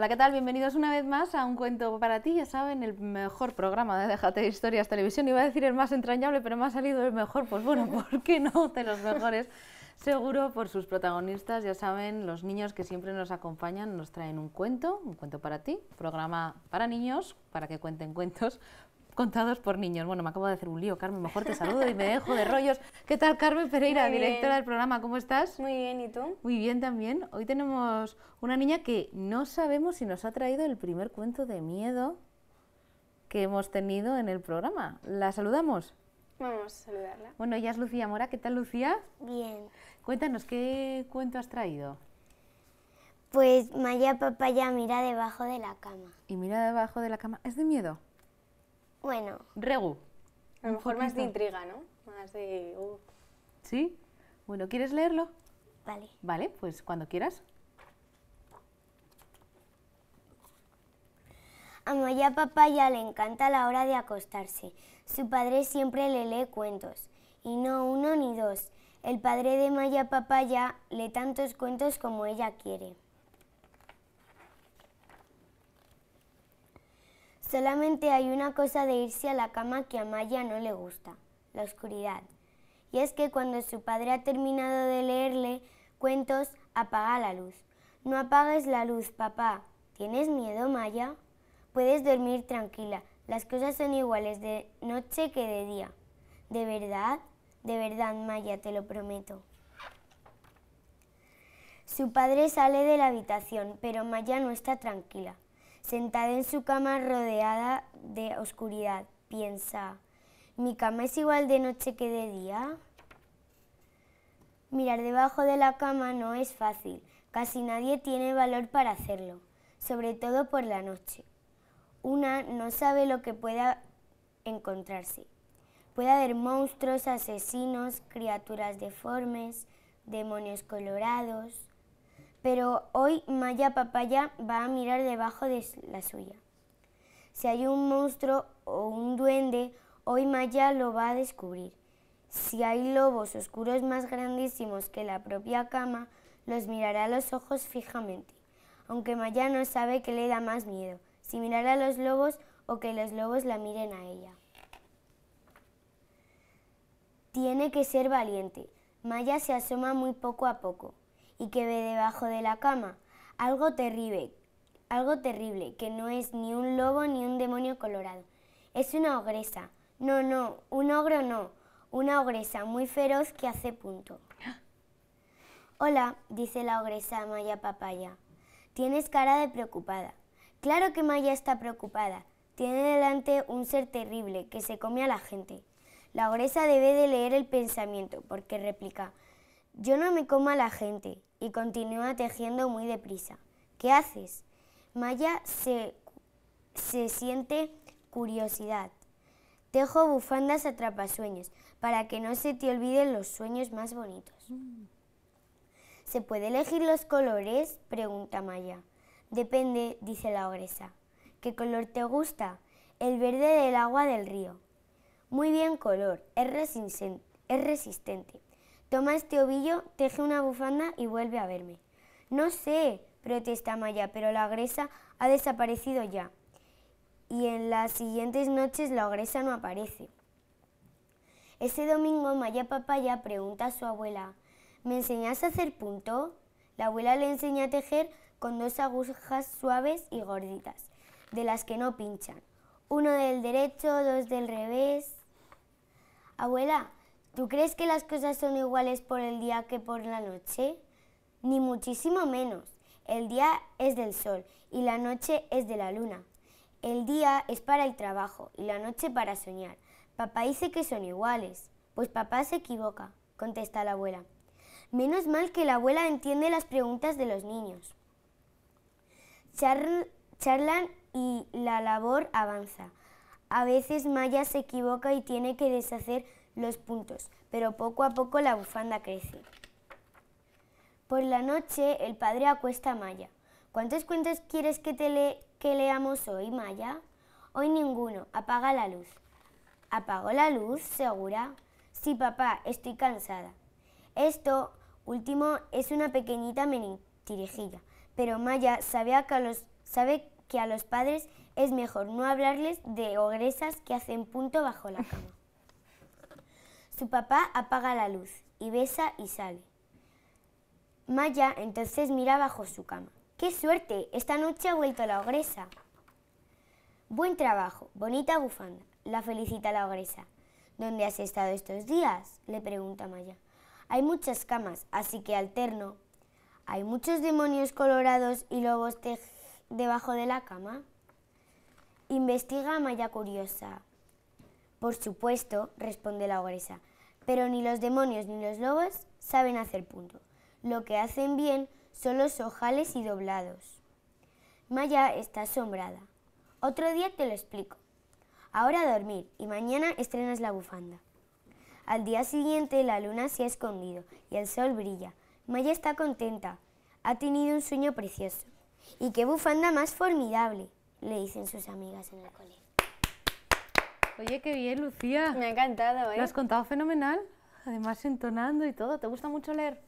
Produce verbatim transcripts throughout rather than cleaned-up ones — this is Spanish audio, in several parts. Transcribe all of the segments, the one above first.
Hola, ¿qué tal? Bienvenidos una vez más a Un Cuento para Ti, ya saben, el mejor programa de Déjate de Historias Televisión. Iba a decir el más entrañable, pero me ha salido el mejor, pues bueno, ¿por qué no? De los mejores, seguro, por sus protagonistas, ya saben, los niños que siempre nos acompañan, nos traen un cuento, Un Cuento para Ti, programa para niños, para que cuenten cuentos, contados por niños. Bueno, me acabo de hacer un lío, Carmen, mejor te saludo y me dejo de rollos. ¿Qué tal, Carmen Pereira, directora del programa? ¿Cómo estás? Muy bien, ¿y tú? Muy bien también. Hoy tenemos una niña que no sabemos si nos ha traído el primer cuento de miedo que hemos tenido en el programa. ¿La saludamos? Vamos a saludarla. Bueno, ella es Lucía Mora. ¿Qué tal, Lucía? Bien. Cuéntanos, ¿qué cuento has traído? Pues Maya Papaya, mira debajo de la cama. ¿Y mira debajo de la cama? ¿Es de miedo? Bueno. Regu. A lo mejor más de intriga, ¿no? Más de... Uh. ¿Sí? Bueno, ¿quieres leerlo? Vale. Vale, pues cuando quieras. A Maya Papaya le encanta la hora de acostarse. Su padre siempre le lee cuentos, y no uno ni dos. El padre de Maya Papaya lee tantos cuentos como ella quiere. Solamente hay una cosa de irse a la cama que a Maya no le gusta, la oscuridad. Y es que cuando su padre ha terminado de leerle cuentos, apaga la luz. No apagues la luz, papá. ¿Tienes miedo, Maya? Puedes dormir tranquila. Las cosas son iguales de noche que de día. ¿De verdad? De verdad, Maya, te lo prometo. Su padre sale de la habitación, pero Maya no está tranquila. Sentada en su cama rodeada de oscuridad, piensa, ¿mi cama es igual de noche que de día? Mirar debajo de la cama no es fácil, casi nadie tiene valor para hacerlo, sobre todo por la noche. Una no sabe lo que pueda encontrarse. Puede haber monstruos, asesinos, criaturas deformes, demonios colorados... Pero hoy Maya Papaya va a mirar debajo de la suya. Si hay un monstruo o un duende, hoy Maya lo va a descubrir. Si hay lobos oscuros más grandísimos que la propia cama, los mirará a los ojos fijamente. Aunque Maya no sabe qué le da más miedo, si mirar a los lobos o que los lobos la miren a ella. Tiene que ser valiente. Maya se asoma muy poco a poco. ¿Y que ve debajo de la cama? Algo terrible, algo terrible, que no es ni un lobo ni un demonio colorado. Es una ogresa. No, no, un ogro no. Una ogresa muy feroz que hace punto. Hola, dice la ogresa a Maya Papaya. Tienes cara de preocupada. Claro que Maya está preocupada. Tiene delante un ser terrible que se come a la gente. La ogresa debe de leer el pensamiento, porque replica, yo no me como a la gente. Y continúa tejiendo muy deprisa. ¿Qué haces? Maya se, se siente curiosidad. Tejo bufandas atrapasueños, para que no se te olviden los sueños más bonitos. Mm. ¿Se puede elegir los colores? Pregunta Maya. Depende, dice la ogresa. ¿Qué color te gusta? El verde del agua del río. Muy bien color, es resistente. Es resistente. Toma este ovillo, teje una bufanda y vuelve a verme. No sé, protesta Maya, pero la ogresa ha desaparecido ya. Y en las siguientes noches la ogresa no aparece. Ese domingo Maya Papaya pregunta a su abuela, ¿me enseñas a hacer punto? La abuela le enseña a tejer con dos agujas suaves y gorditas, de las que no pinchan. Uno del derecho, dos del revés. Abuela, ¿tú crees que las cosas son iguales por el día que por la noche? Ni muchísimo menos. El día es del sol y la noche es de la luna. El día es para el trabajo y la noche para soñar. Papá dice que son iguales. Pues papá se equivoca, contesta la abuela. Menos mal que la abuela entiende las preguntas de los niños. Char- charlan y la labor avanza. A veces Maya se equivoca y tiene que deshacer los puntos, pero poco a poco la bufanda crece. Por la noche el padre acuesta a Maya. ¿Cuántos cuentos quieres que te le que leamos hoy, Maya? Hoy ninguno, apaga la luz. ¿Apago la luz, segura? Sí, papá, estoy cansada. Esto último es una pequeñita mentirijilla, pero Maya sabía que a los sabe que a los padres es mejor no hablarles de ogresas que hacen punto bajo la cama. Su papá apaga la luz y besa y sale. Maya entonces mira bajo su cama. ¡Qué suerte! Esta noche ha vuelto la ogresa. Buen trabajo, bonita bufanda. La felicita la ogresa. ¿Dónde has estado estos días?, le pregunta Maya. Hay muchas camas, así que alterno. ¿Hay muchos demonios colorados y lobos debajo de la cama? Investiga a Maya curiosa. Por supuesto, responde la ogresa, pero ni los demonios ni los lobos saben hacer punto. Lo que hacen bien son los ojales y doblados. Maya está asombrada. Otro día te lo explico. Ahora a dormir y mañana estrenas la bufanda. Al día siguiente la luna se ha escondido y el sol brilla. Maya está contenta. Ha tenido un sueño precioso. ¡Y qué bufanda más formidable!, le dicen sus amigas en el cole. Oye, qué bien, Lucía. Me ha encantado, ¿eh? Lo has contado fenomenal. Además, entonando y todo. ¿Te gusta mucho leer?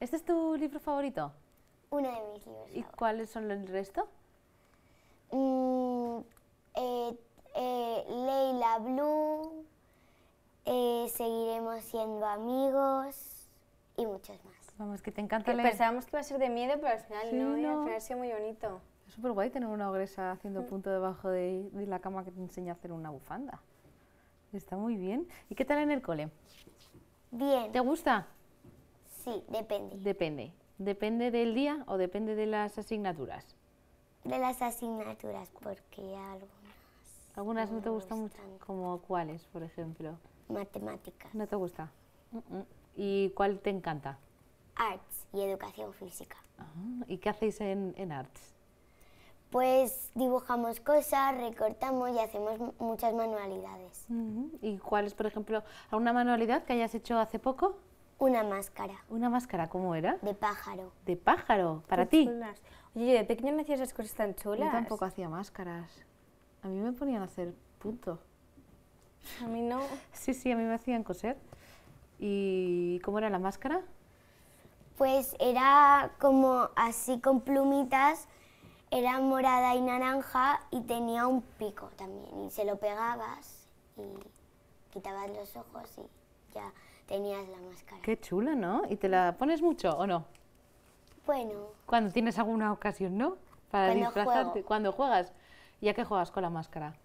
¿Este es tu libro favorito? Uno de mis libros. ¿Y favoritos. Cuáles son el resto? Mm, eh, eh, Leila Blue, eh, Seguiremos Siendo Amigos y muchos más. Vamos, que te encanta leer. Pensábamos que iba a ser de miedo, pero al final sí, no, no. Y al final ha sido muy bonito. Es súper guay tener una ogresa haciendo punto debajo de, de la cama que te enseña a hacer una bufanda. Está muy bien. ¿Y qué tal en el cole? Bien. ¿Te gusta? Sí, depende. Depende. ¿Depende del día o depende de las asignaturas? De las asignaturas, porque algunas... ¿Algunas no, no te gustan mucho? ¿Como cuáles, por ejemplo? Matemáticas. ¿No te gusta? Uh-uh. ¿Y cuál te encanta? Arts y educación física. Ah, ¿y qué hacéis en, en Arts? Pues dibujamos cosas, recortamos y hacemos muchas manualidades. Uh-huh. ¿Y cuál es, por ejemplo, alguna manualidad que hayas hecho hace poco? Una máscara. ¿Una máscara? ¿Cómo era? De pájaro. ¿De pájaro? ¿Para ti? Oye, de pequeña no hacía esas cosas tan chulas. Yo tampoco hacía máscaras. A mí me ponían a hacer punto. A mí no. Sí, sí, a mí me hacían coser. ¿Y cómo era la máscara? Pues era como así con plumitas, era morada y naranja y tenía un pico también. Y se lo pegabas y quitabas los ojos y ya tenías la máscara. Qué chula, ¿no? ¿Y te la pones mucho o no? Bueno. Cuando tienes alguna ocasión, ¿no? Para cuando disfrazarte. Juego. Cuando juegas. ¿Y a qué juegas con la máscara?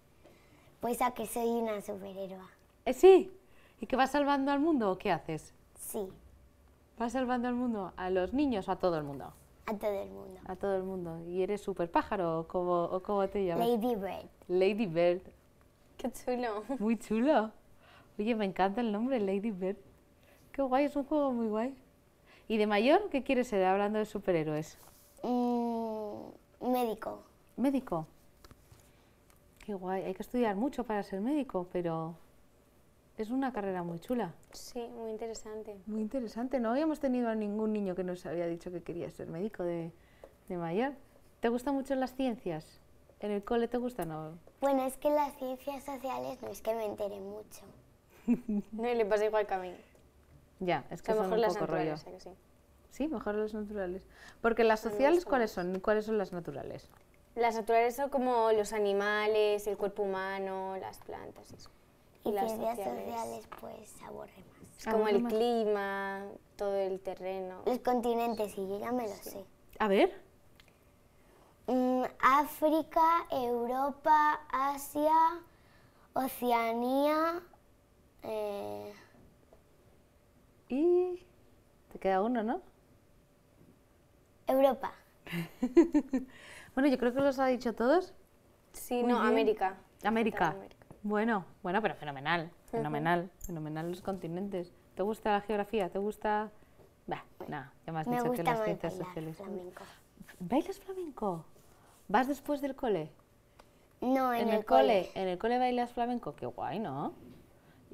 Pues a que soy una superhéroe. ¿Eh, sí? ¿Y que vas salvando al mundo o qué haces? Sí. ¿Vas salvando al mundo? ¿A los niños o a todo el mundo? A todo el mundo. A todo el mundo. ¿Y eres súper pájaro o cómo, o cómo te llamas? Lady Bird. Lady Bird. Qué chulo. Muy chulo. Oye, me encanta el nombre, Lady Bird. Qué guay, es un juego muy guay. ¿Y de mayor qué quieres ser, hablando de superhéroes? Mm, médico. ¿Médico? Qué guay. Hay que estudiar mucho para ser médico, pero... es una carrera muy chula. Sí, muy interesante. Muy interesante. No habíamos tenido a ningún niño que nos había dicho que quería ser médico de, de mayor. ¿Te gustan mucho las ciencias? ¿En el cole te gustan o...? Bueno, es que las ciencias sociales no es que me entere mucho. No, y le pasa igual que a mí. Ya, es que o sea, son mejor un las poco rollo. Que sí. Sí, mejor las naturales. Porque las sociales, ¿cuáles son? ¿Cuáles son las naturales? Las naturales son como los animales, el cuerpo humano, las plantas, eso. Y, y las ciencias sociales, sociales pues aburre más. Es como el más. Clima, todo el terreno. Los continentes, sí, yo ya me lo sí. sé. A ver. Mm, África, Europa, Asia, Oceanía. Eh... Y te queda uno, ¿no? Europa. Bueno, yo creo que los ha dicho todos. Sí, Muy no, bien. América. América. Bueno, bueno, pero fenomenal, fenomenal, uh-huh. fenomenal los continentes. ¿Te gusta la geografía? ¿Te gusta...? Bah, nada, ya me has dicho que las ciencias sociales. Me gusta flamenco. ¿Bailas flamenco? ¿Vas después del cole? No, en, en el, el cole. cole. ¿En el cole bailas flamenco? Qué guay, ¿no?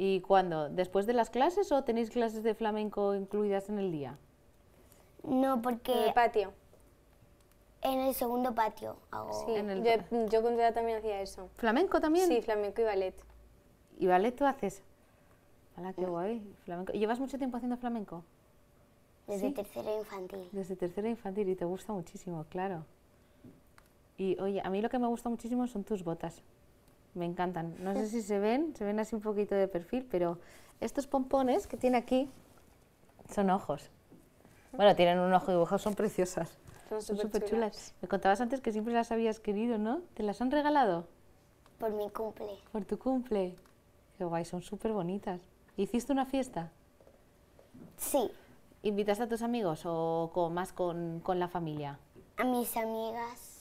¿Y cuándo? ¿Después de las clases o tenéis clases de flamenco incluidas en el día? No, porque... En el patio. En el segundo patio. Hago sí, en el... yo, yo con tu edad también hacía eso. ¿Flamenco también? Sí, flamenco y ballet. ¿Y ballet tú haces? ¡Hala, qué no. guay! Flamenco. ¿Llevas mucho tiempo haciendo flamenco? Desde ¿Sí? tercero infantil. Desde tercero infantil y te gusta muchísimo, claro. Y oye, a mí lo que me gusta muchísimo son tus botas. Me encantan. No sé si se ven, se ven así un poquito de perfil, pero estos pompones que tiene aquí son ojos. Bueno, tienen un ojo dibujado, son preciosas. Son súper chulas. chulas. Me contabas antes que siempre las habías querido, ¿no? ¿Te las han regalado? Por mi cumple. Por tu cumple. Qué guay, son súper bonitas. ¿Hiciste una fiesta? Sí. ¿Invitaste a tus amigos o con, más con, con la familia? A mis amigas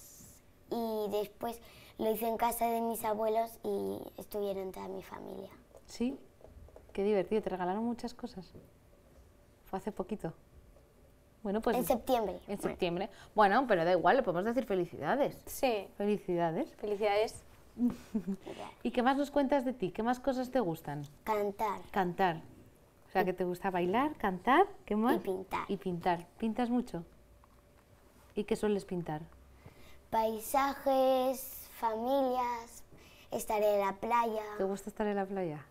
y después lo hice en casa de mis abuelos y estuvieron toda mi familia. ¿Sí? Qué divertido. ¿Te regalaron muchas cosas? Fue hace poquito. Bueno, pues en septiembre. En septiembre. Bueno, bueno, pero da igual, le podemos decir felicidades. Sí. Felicidades. Felicidades. ¿Y qué más nos cuentas de ti? ¿Qué más cosas te gustan? Cantar. Cantar. O sea, que te gusta bailar, cantar, ¿qué más? Y pintar. Y pintar. ¿Pintas mucho? ¿Y qué sueles pintar? Paisajes, familias, estar en la playa. ¿Te gusta estar en la playa?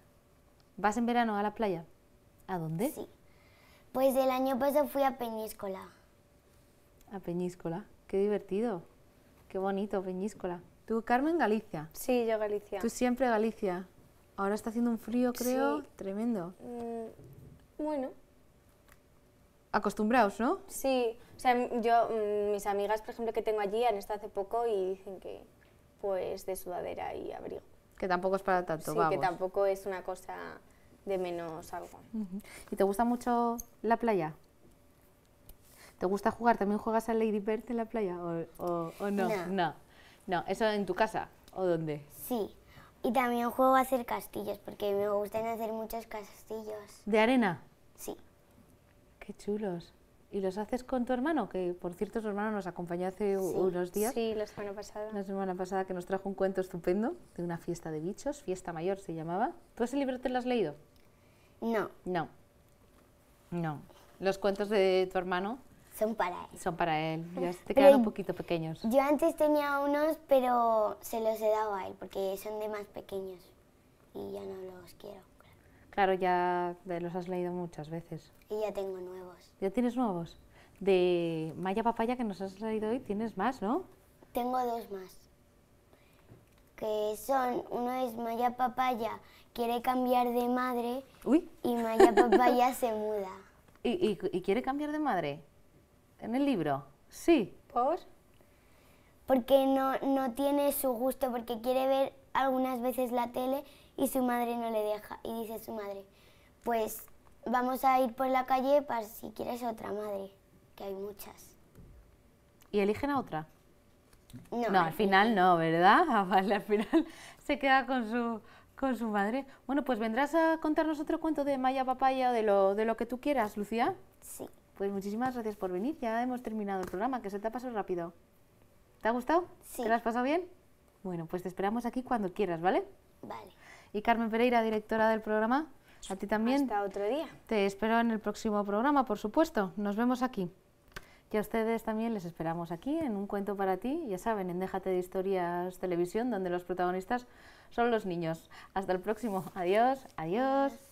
¿Vas en verano a la playa? ¿A dónde? Sí. Pues el año pasado fui a Peñíscola. ¿A Peñíscola? Qué divertido. Qué bonito, Peñíscola. ¿Tú, Carmen, Galicia? Sí, yo Galicia. ¿Tú siempre Galicia? Ahora está haciendo un frío, creo, sí. Tremendo. Mm, bueno. Acostumbrados, ¿no? Sí. O sea, yo, mis amigas, por ejemplo, que tengo allí han estado hace poco y dicen que, pues, de sudadera y abrigo. Que tampoco es para tanto, sí, vamos. Sí, que tampoco es una cosa de menos algo. ¿Y te gusta mucho la playa? ¿Te gusta jugar? ¿También juegas a Lady Bird en la playa o, o, o no? no? No. No. ¿Eso en tu casa o dónde? Sí. Y también juego a hacer castillos, porque me gustan hacer muchos castillos. ¿De arena? Sí. Qué chulos. ¿Y los haces con tu hermano? Que, por cierto, tu hermano nos acompañó hace sí. unos días. Sí, la semana pasada. La semana pasada, que nos trajo un cuento estupendo de una fiesta de bichos, Fiesta Mayor se llamaba. ¿Tú ese libro te lo has leído? No. No. No. Los cuentos de tu hermano... Son para él. Son para él. Ya te quedan un poquito pequeños. Yo antes tenía unos, pero se los he dado a él, porque son de más pequeños y ya no los quiero. Claro, ya los has leído muchas veces. Y ya tengo nuevos. ¿Ya tienes nuevos? De Maya Papaya, que nos has leído hoy, tienes más, ¿no? Tengo dos más. Que son, uno es Maya Papaya quiere cambiar de madre. Uy. Y Maya Papaya se muda. ¿Y, y, y quiere cambiar de madre? ¿En el libro? Sí. ¿Por? Porque no, no tiene su gusto, porque quiere ver algunas veces la tele y su madre no le deja. Y dice su madre, pues vamos a ir por la calle para si quieres otra madre, que hay muchas. ¿Y eligen a otra? No, no al final no, ¿verdad? Ah, vale, al final se queda con su, con su madre. Bueno, pues vendrás a contarnos otro cuento de Maya Papaya o de lo, de lo que tú quieras, Lucía. Sí. Pues muchísimas gracias por venir, ya hemos terminado el programa, que se te ha pasado rápido. ¿Te ha gustado? Sí. ¿Te lo has pasado bien? Bueno, pues te esperamos aquí cuando quieras, ¿vale? Vale. Y Carmen Pereira, directora del programa, a ti también. Hasta otro día. Te espero en el próximo programa, por supuesto. Nos vemos aquí. Y a ustedes también les esperamos aquí, en Un Cuento para Ti, ya saben, en Déjate de Historias Televisión, donde los protagonistas son los niños. Hasta el próximo. Adiós, adiós.